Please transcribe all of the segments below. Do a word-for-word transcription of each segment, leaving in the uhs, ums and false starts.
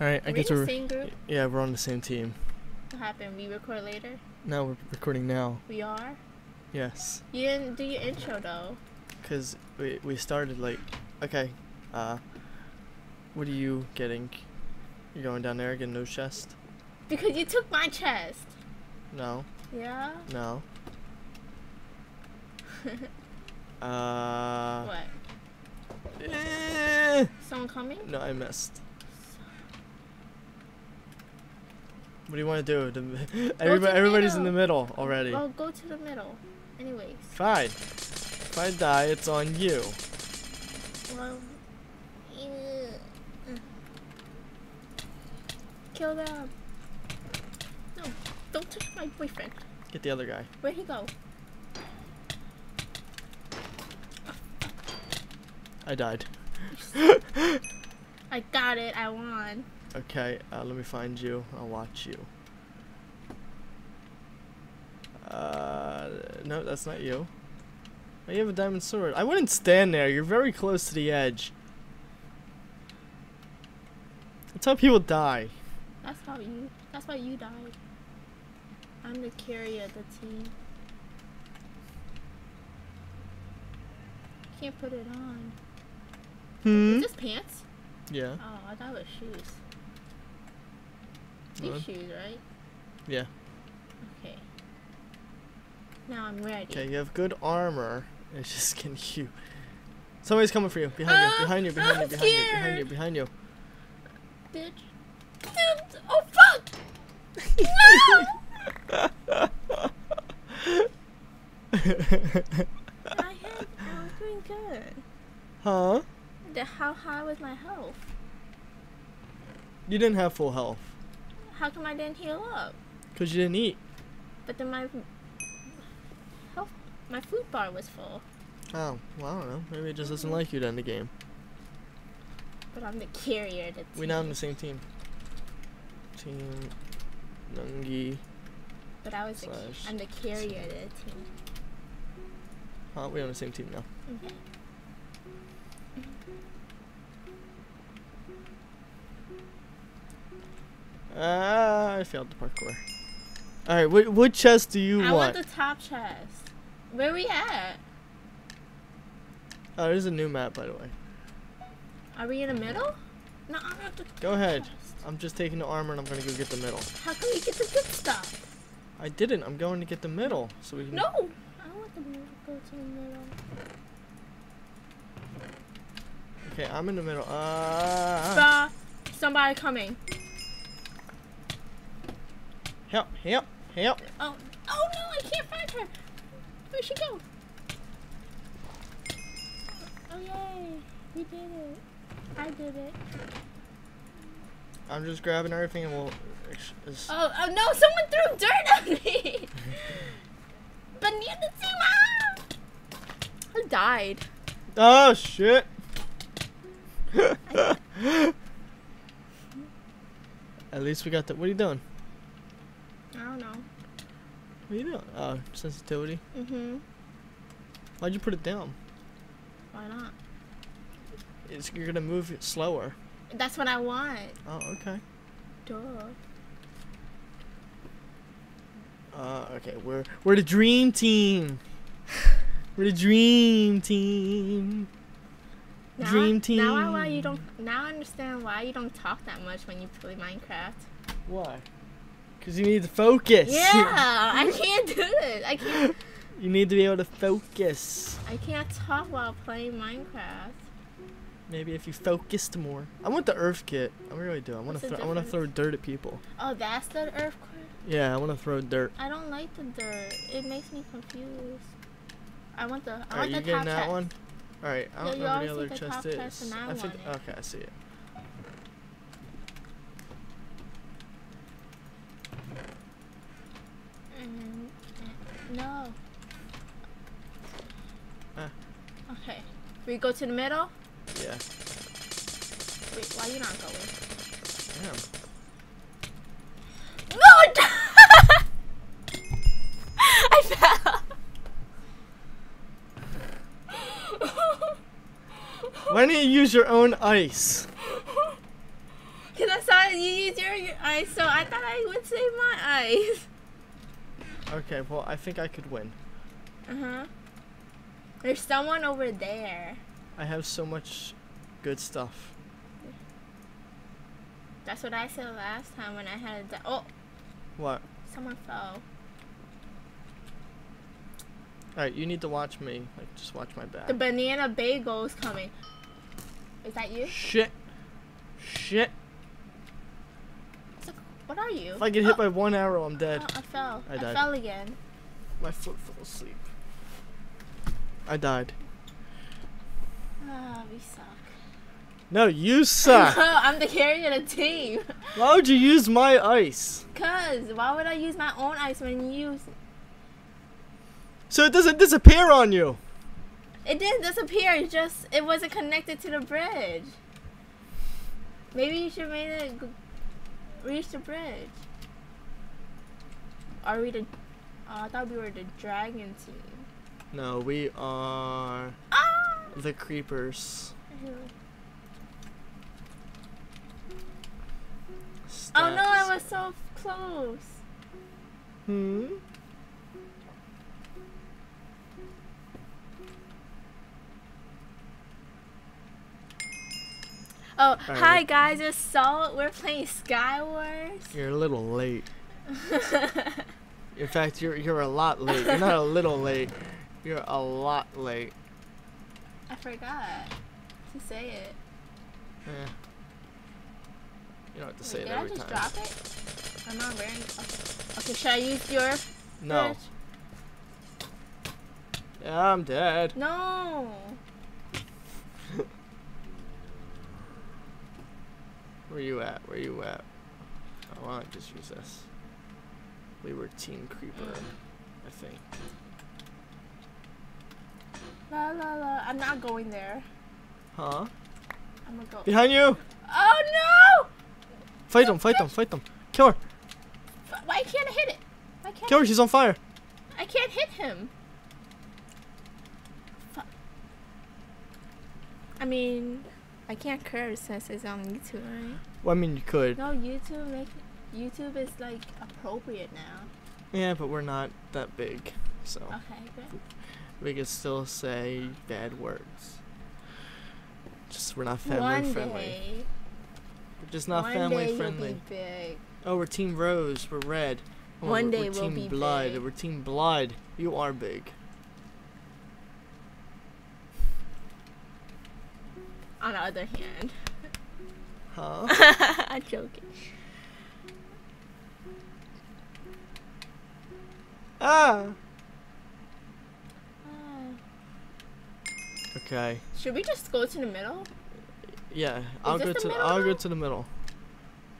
Alright, I guess we're... Are we in the same group? Yeah, we're on the same team. What happened? We record later? No, we're recording now. We are? Yes. You didn't do your intro, though. Because we, we started, like... Okay, uh... what are you getting? You're going down there getting those chests? Because you took my chest! No. Yeah? No. uh... What? Eh. Someone coming? No, I missed. What do you want to do? The, everybody, to everybody's middle. in the middle already. Well, go to the middle. Anyways. Fine. If I die, it's on you. Well, uh, kill them. No, don't touch my boyfriend. Get the other guy. Where'd he go? I died. I got it. I won. Okay, uh, let me find you. I'll watch you. Uh, no, that's not you. Oh, you have a diamond sword. I wouldn't stand there. You're very close to the edge. That's how people die. That's how you. That's why you died. I'm the carrier of the team. Can't put it on. Hmm. Is this pants? Yeah. Oh, I thought it was shoes. These uh, shoes, right? Yeah. Okay. Now I'm ready. Okay, you have good armor. It's just getting huge. Somebody's coming for you. Behind uh, you. Behind you. Behind I'm you. Behind scared. you. Behind you. Behind you. Dude. Dude. Oh fuck! No! I had. I was doing good. Huh? The, how high was my health? You didn't have full health. How come I didn't heal up? Because you didn't eat. But then my health, my food bar was full. Oh, well, I don't know. Maybe it just doesn't like you then, the game. But I'm the carrier. The team. We're not on the same team. Team Nungi. But I was the, I'm the carrier of the team. Huh? We're on the same team now. Okay. Ah, uh, I failed the parkour. Alright, what, what chest do you I want? I want the top chest. Where we at? Oh, there's a new map, by the way. Are we in the middle? No, I want the Go ahead. Chest. I'm just taking the armor and I'm going to go get the middle. How can we get the good stuff? I didn't. I'm going to get the middle. So we can no! I don't want the middle to go to the middle. Okay, I'm in the middle. Uh, somebody coming. Help, help, help. Oh, oh no, I can't find her. Where'd she go? Oh, yay. We did it. I did it. I'm just grabbing everything and we'll... Oh, oh no, someone threw dirt on me. Banana Tima! I died. Oh, shit. At least we got the. What are you doing? I don't know. What are you doing? Oh, sensitivity? Mm-hmm. Why'd you put it down? Why not? It's, you're gonna move it slower. That's what I want. Oh, okay. Duh. Uh, okay, we're we're the dream team. We're the dream team. Now, Dream team. Now I why you don't. Now I understand why you don't talk that much when you play Minecraft. Why? Because you need to focus. Yeah, I can't do it. I can't. You need to be able to focus. I can't talk while playing Minecraft. Maybe if you focused more. I want the earth kit. I really do. I want to. I want to throw dirt at people. Oh, that's the earth kit. Yeah, I want to throw dirt. I don't like the dirt. It makes me confused. I want the. I Are want you the getting top that chest. one? Alright, I don't no, know where the other the chest is. Chest I I think, okay, I see it. Um, no. Ah. Okay. We go to the middle? Yeah. Wait, why are you not going? Damn. No! I fell! Why don't you use your own ice? Cause I saw you use your, your eyes, so I thought I would save my eyes. Okay, well, I think I could win. Uh-huh. There's someone over there. I have so much good stuff. That's what I said last time when I had a... Oh! What? Someone fell. Alright, you need to watch me. Like, just watch my back. The banana bagel is coming. Is that you? Shit. Shit. What are you? If I get hit oh. by one arrow, I'm dead. Oh, I fell. I, died. I fell again. My foot fell asleep. I died. Ah, oh, we suck. No, you suck. No, I'm the carrier of the team. Why would you use my ice? Cause why would I use my own ice when you use? So it doesn't disappear on you. It didn't disappear. It just it wasn't connected to the bridge. Maybe you should make it reach the bridge. Are we the? Uh, I thought we were the dragon team. No, we are ah! the creepers. Stats. Oh no, I was so close. Hmm. Oh, right. Hi guys, it's Salt. We're playing Skywars. You're a little late. In fact, you're you're a lot late. You're not a little late. You're a lot late. I forgot to say it. Yeah. You don't have to Wait, say it every time. Did I just drop it? I'm not wearing it. Okay, should I use your... No. Pitch? Yeah, I'm dead. No. Where you at? Where you at? Oh, why don't I just use this? We were Team Creeper, I think. La la la. I'm not going there. Huh? I'm gonna go. Behind you! Oh no! Fight them, fight them, fight them. Kill her. Why can't I hit it? Why can't Kill her, she's on fire. I can't hit him. Fuck. I mean, I can't curse since it's on YouTube, right? Well, I mean, you could. No, YouTube make YouTube is like appropriate now. Yeah, but we're not that big, so. Okay, good. We can still say bad words. Just we're not family One friendly. Day. We're just not One family day friendly. You'll be big. Oh, we're Team Rose. We're red. Oh, One we're, day we're we'll Team be Blood. Big. We're Team Blood. You are big. On the other hand. Huh? I'm joking. Ah. ah. Okay. Should we just go to the middle? Yeah, I'll go, the to the, I'll go to the middle.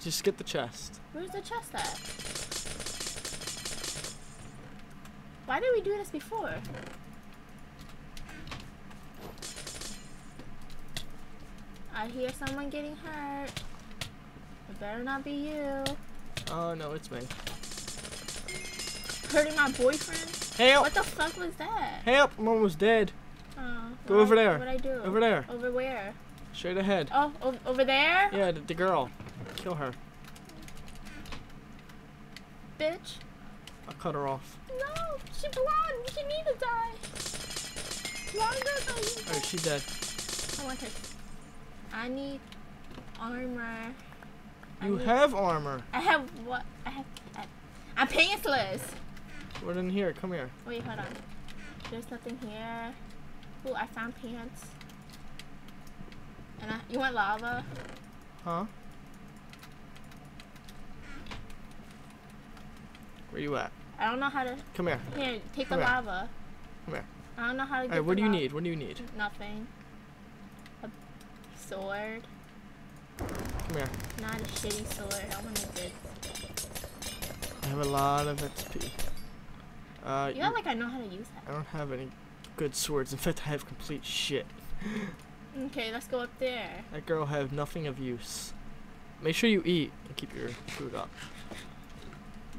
Just get the chest. Where's the chest at? Why did we do this before? I hear someone getting hurt. It better not be you. Oh no, it's me. Hurting my boyfriend? Help! What the fuck was that? Help! I'm almost dead. Oh, go over I, there. What'd I do? Over there. Over where? Straight ahead. Oh, ov over there? Yeah, the, the girl. Kill her. Bitch. I'll cut her off. No, she's blonde. She need to die. Blonde girl doesn't die. Alright, she's dead. I want her. I need armor. I you need have armor. I have what? I have. I, I'm pantsless. We're in here. Come here. Wait, hold on. There's nothing here. Ooh, I found pants. And I, you want lava? Huh? Where you at? I don't know how to. Come here. Here, take Come the here. lava. Come here. I don't know how to. All right, what do you need? What do you need? Nothing. A sword. Come here. Not a shitty sword. I want a good. I have a lot of X P. Uh, you, you act like I know how to use that. I don't have any good swords. In fact, I have complete shit. Okay, let's go up there. That girl have nothing of use. Make sure you eat and keep your food up.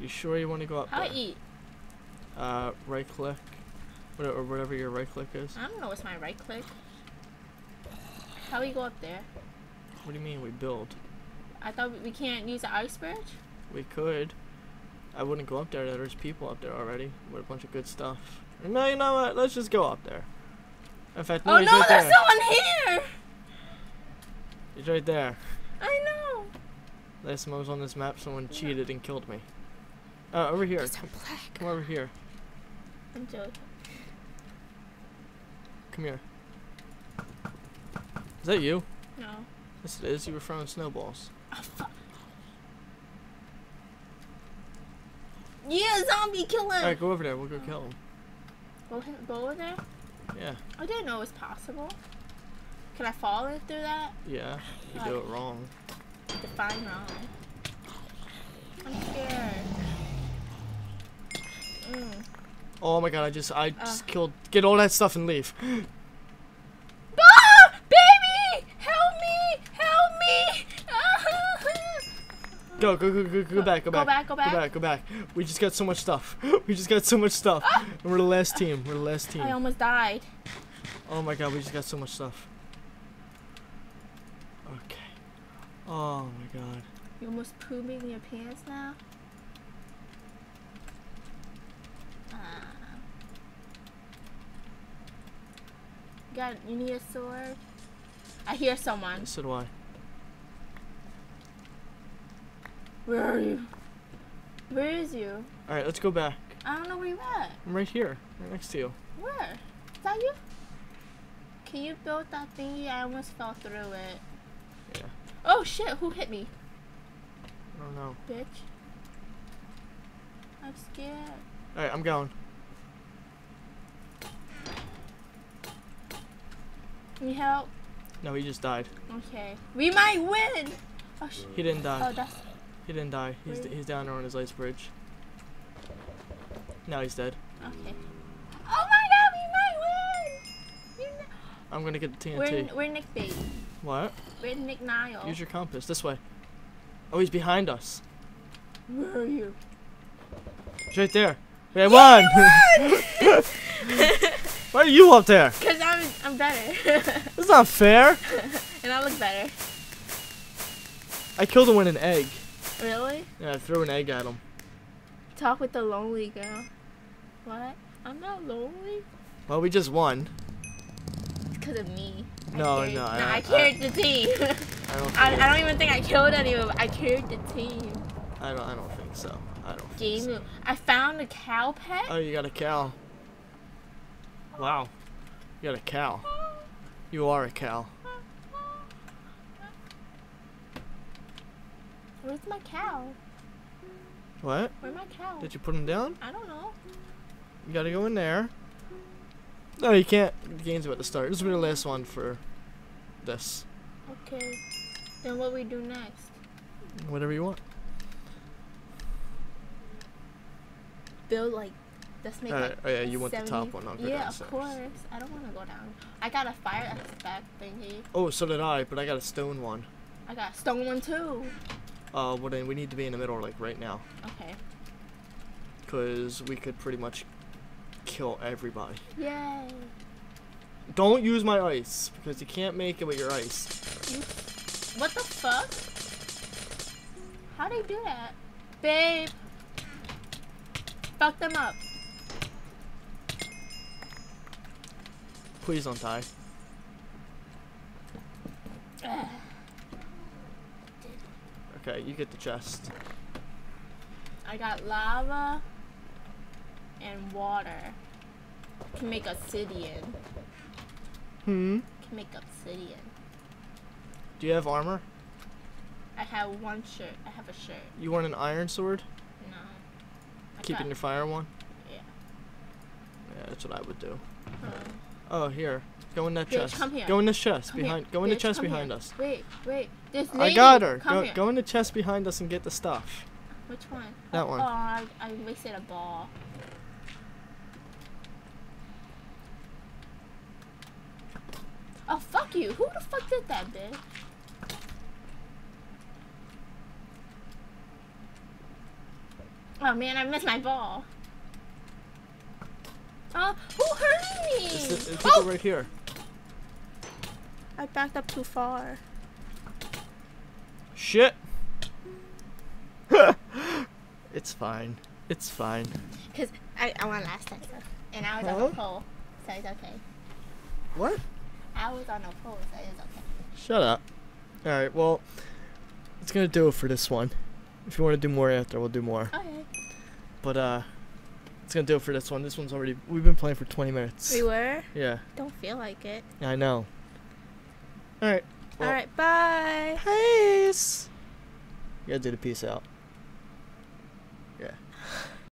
You sure you want to go up How there? How eat? Uh, right click. Whatever, or whatever your right click is. I don't know what's my right click. How we go up there? What do you mean we build? I thought we can't use the ice bridge? We could. I wouldn't go up there. There's people up there already with a bunch of good stuff. No, you know what? Let's just go up there. In fact, no, oh, he's no, right there's there. Someone here! He's right there. I know. Last time I was on this map, someone yeah. cheated and killed me. Uh, over here. Come, come over here. I'm joking. Come here. Is that you? No. Yes, it is. You were throwing snowballs. Oh, fuck. Yeah, zombie, kill him! Alright, go over there. We'll go oh. kill him. Go, go over there? Yeah. I didn't know it was possible. Can I fall in through that? Yeah, you uh, do it wrong. Define wrong. I'm scared. Mm. Oh my god, I just, I uh. just killed. Get all that stuff and leave. Ah, baby! Help me! Help me! Go, go, go, go, go back, go, go back. back. Go back, go back. Go back, go back. We just got so much stuff. We just got so much stuff. Ah! And we're the last team. We're the last team. I almost died. Oh my god, we just got so much stuff. Okay. Oh my god. You almost pooping in your pants now? Uh, you, got, you need a sword? I hear someone. So do I. Where are you? Where is you? Alright, let's go back. I don't know where you at. I'm right here. Right next to you. Where? Is that you? Can you build that thingy? I almost fell through it. Yeah. Oh shit, who hit me? I don't know. Bitch. I'm scared. Alright, I'm going. Need help? No, he just died. Okay. We might win! Oh, sh he didn't die. Oh, that's He didn't die. He's, d he's down there on his ice bridge. Now he's dead. Okay. Oh my god, we might win! I'm gonna get the T N T. We're, we're Nick Bait. What? We're Nick Nile. Use your compass. This way. Oh, he's behind us. Where are you? He's right there. We yeah, won! We won! Why are you up there? Because I'm, I'm better. That's not fair. And I look better. I killed him with an egg. Really? Yeah, I threw an egg at him. Talk with the lonely girl. What? I'm not lonely. Well, we just won. It's because of me. No, I no, no. I, I carried I, the team. I don't, I, I don't even think I killed anyone. I carried the team. I don't. I don't think so. I don't. Game. So. I found a cow pet. Oh, you got a cow. Wow. You got a cow. You are a cow. Where's my cow? What? Where's my cow? Did you put him down? I don't know. You gotta go in there. No, you can't. The game's about to start. This will be the last one for this. Okay. Then what do we do next? Whatever you want. Build like. Let's make. All right. Like oh yeah, you want the top one? I'll go yeah, downstairs. Of course. I don't want to go down. I got a fire aspect thingy. Oh, so did I, but I got a stone one. I got a stone one too. Uh, well then we need to be in the middle, like right now. Okay. Cause we could pretty much kill everybody. Yay! Don't use my ice because you can't make it with your ice. What the fuck? How do you do that, babe? Fuck them up. Please don't die. Ugh. Okay, you get the chest. I got lava and water. Can make obsidian. Hmm? Can make obsidian. Do you have armor? I have one shirt. I have a shirt. You want an iron sword? No. I Keeping your fire one? Yeah. Yeah, that's what I would do. Huh. Oh, here. Go in that bitch, chest. Come here. Go in this chest come behind. Here. Go in bitch, the chest behind here. Us. Wait, wait. This lady. I got her. Go, go in the chest behind us and get the stuff. Which one? That oh, one. Oh, I, I wasted a ball. Oh fuck you! Who the fuck did that, bitch? Oh man, I missed my ball. Oh, who hurt me? It's, it's people oh. right here. I backed up too far. Shit. It's fine. It's fine. Because I, I won last time, and I was huh? on a pole, so it's okay. What? I was on a pole, so it's okay. Shut up. Alright, well, it's going to do it for this one. If you want to do more after, we'll do more. Okay. But, uh, it's going to do it for this one. This one's already, we've been playing for twenty minutes. We were? Yeah. Don't feel like it. Yeah, I know. Alright. Well, Alright, bye. Peace. You gotta do the peace out.